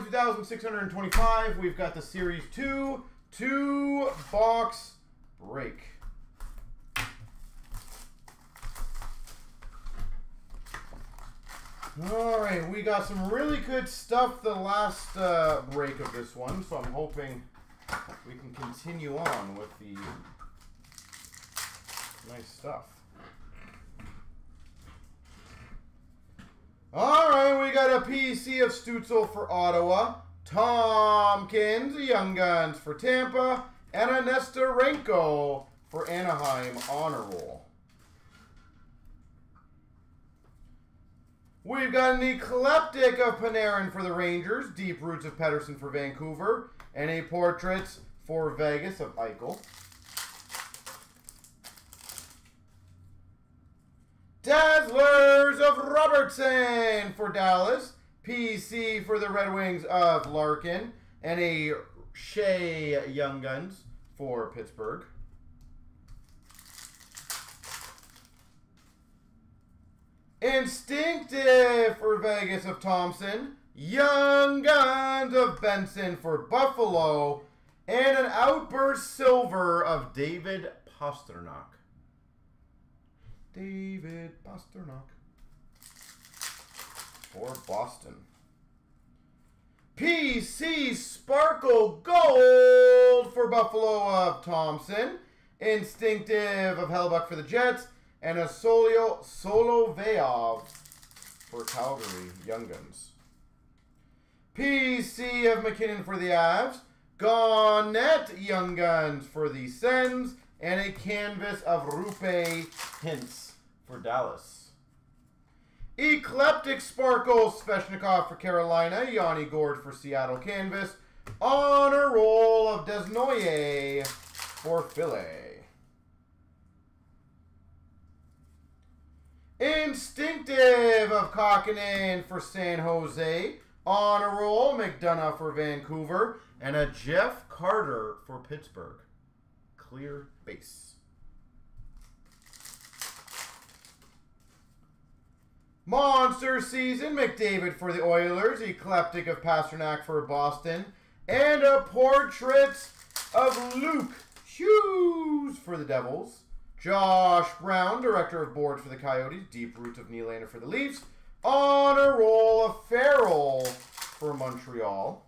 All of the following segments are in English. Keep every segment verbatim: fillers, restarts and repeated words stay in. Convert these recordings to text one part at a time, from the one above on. twenty-two thousand six hundred twenty-five. We've got the Series two, two box break. All right, we got some really good stuff the last uh, break of this one, so I'm hoping we can continue on with the nice stuff. All right, we got a P C of Stutzel for Ottawa, Tomkins, Young Guns for Tampa, and a Nestorenko for Anaheim Honor Roll. We've got an Eclectic of Panarin for the Rangers, Deep Roots of Pedersen for Vancouver, and a Portraits for Vegas of Eichel. Dazzlers of Robertson for Dallas, P C for the Red Wings of Larkin, and a Shea Young Guns for Pittsburgh. Instinctive for Vegas of Thompson, Young Guns of Benson for Buffalo, and an Outburst Silver of David Pastrnak. David Pastrnak for Boston. P C Sparkle Gold for Buffalo of Thompson, Instinctive of Hellbuck for the Jets, and a Solio Solo Veov for Calgary Young Guns. P C of McKinnon for the Avs, Garnett Young Guns for the Sens, and a Canvas of Rupe Hintz for Dallas. Eclectic Sparkle Svechnikov for Carolina, Yanni Gord for Seattle Canvas, Honor Roll of Desnoyers for Philly. Instinctive of Kochetkov for San Jose, Honor Roll, McDonough for Vancouver, and a Jeff Carter for Pittsburgh. Clear base. Monster Season, McDavid for the Oilers, Eclectic of Pastrnak for Boston, and a Portrait of Luke Hughes for the Devils. Josh Brown, Director of Boards for the Coyotes, Deep Roots of Nylander for the Leafs, Honor Roll of Farrell for Montreal.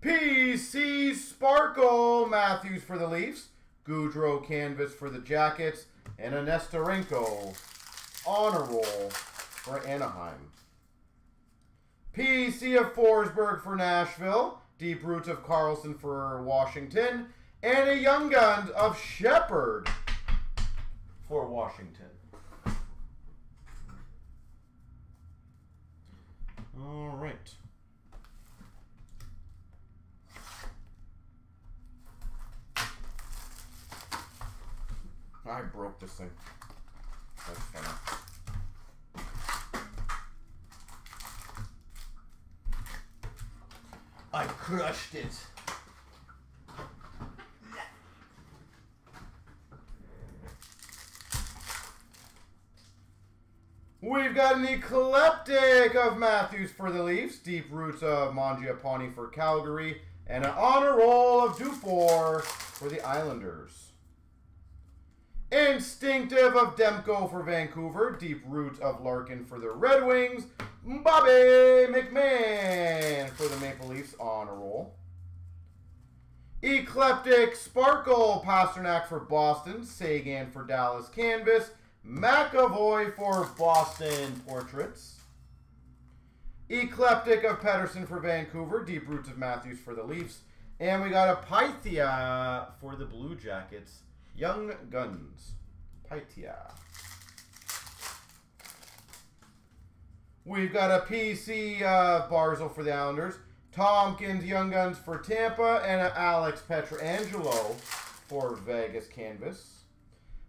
P C Sparkle, Matthews for the Leafs, Goudreau Canvas for the Jackets, and a Nestorenko Honor Roll for Anaheim. P C of Forsberg for Nashville, Deep Roots of Carlson for Washington, and a Young Guns of Shepherd for Washington. All right. I broke this thing. That's funny. I crushed it. We've got an Eclectic of Matthews for the Leafs, Deep Roots of Mangiapane for Calgary, and an Honor Roll of Dufour for the Islanders. Instinctive of Demko for Vancouver, Deep Roots of Larkin for the Red Wings, Bobby McMahon for the Maple Leafs, Honor Roll. Eclectic Sparkle, Pastrnak for Boston, Sagan for Dallas Canvas, McAvoy for Boston Portraits. Eclectic of Pedersen for Vancouver, Deep Roots of Matthews for the Leafs, and we got a Pythia for the Blue Jackets, Young Guns. Pythia. We've got a P C uh, Barzal for the Islanders, Tomkins Young Guns for Tampa, and an Alex Pietrangelo for Vegas Canvas.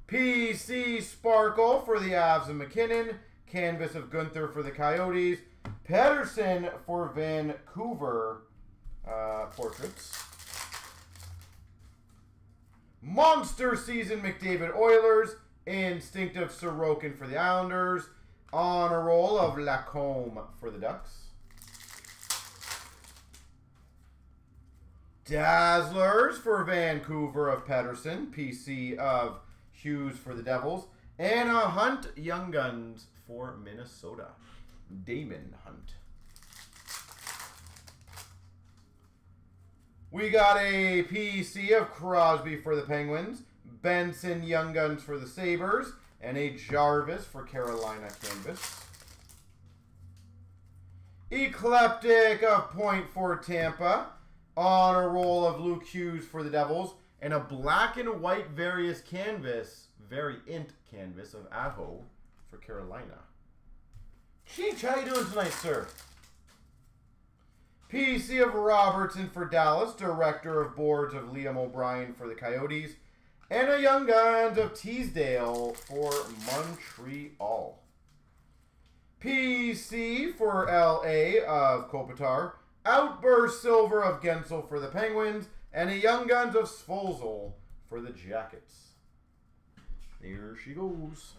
P C Sparkle for the Avs and McKinnon, Canvas of Gunther for the Coyotes, Pedersen for Vancouver uh, Portraits. Monster Season McDavid Oilers, Instinctive Sorokin for the Islanders, Honor Roll of Lacombe for the Ducks. Dazzlers for Vancouver of Pedersen, P C of Hughes for the Devils, and a Hunt Young Guns for Minnesota, Damon Hunt. We got a P C of Crosby for the Penguins, Benson Young Guns for the Sabres, and a Jarvis for Carolina Canvas. Eclectic of Point for Tampa, on a roll of Luke Hughes for the Devils, and a black and white various canvas, variant canvas of Aho for Carolina. Cheech, how you doing tonight, sir? P C of Robertson for Dallas, Director of Boards of Liam O'Brien for the Coyotes, and a Young Guns of Teasdale for Montreal. P C for L A of Kopitar, Outburst Silver of Gensel for the Penguins, and a Young Guns of Svozil for the Jackets. There she goes.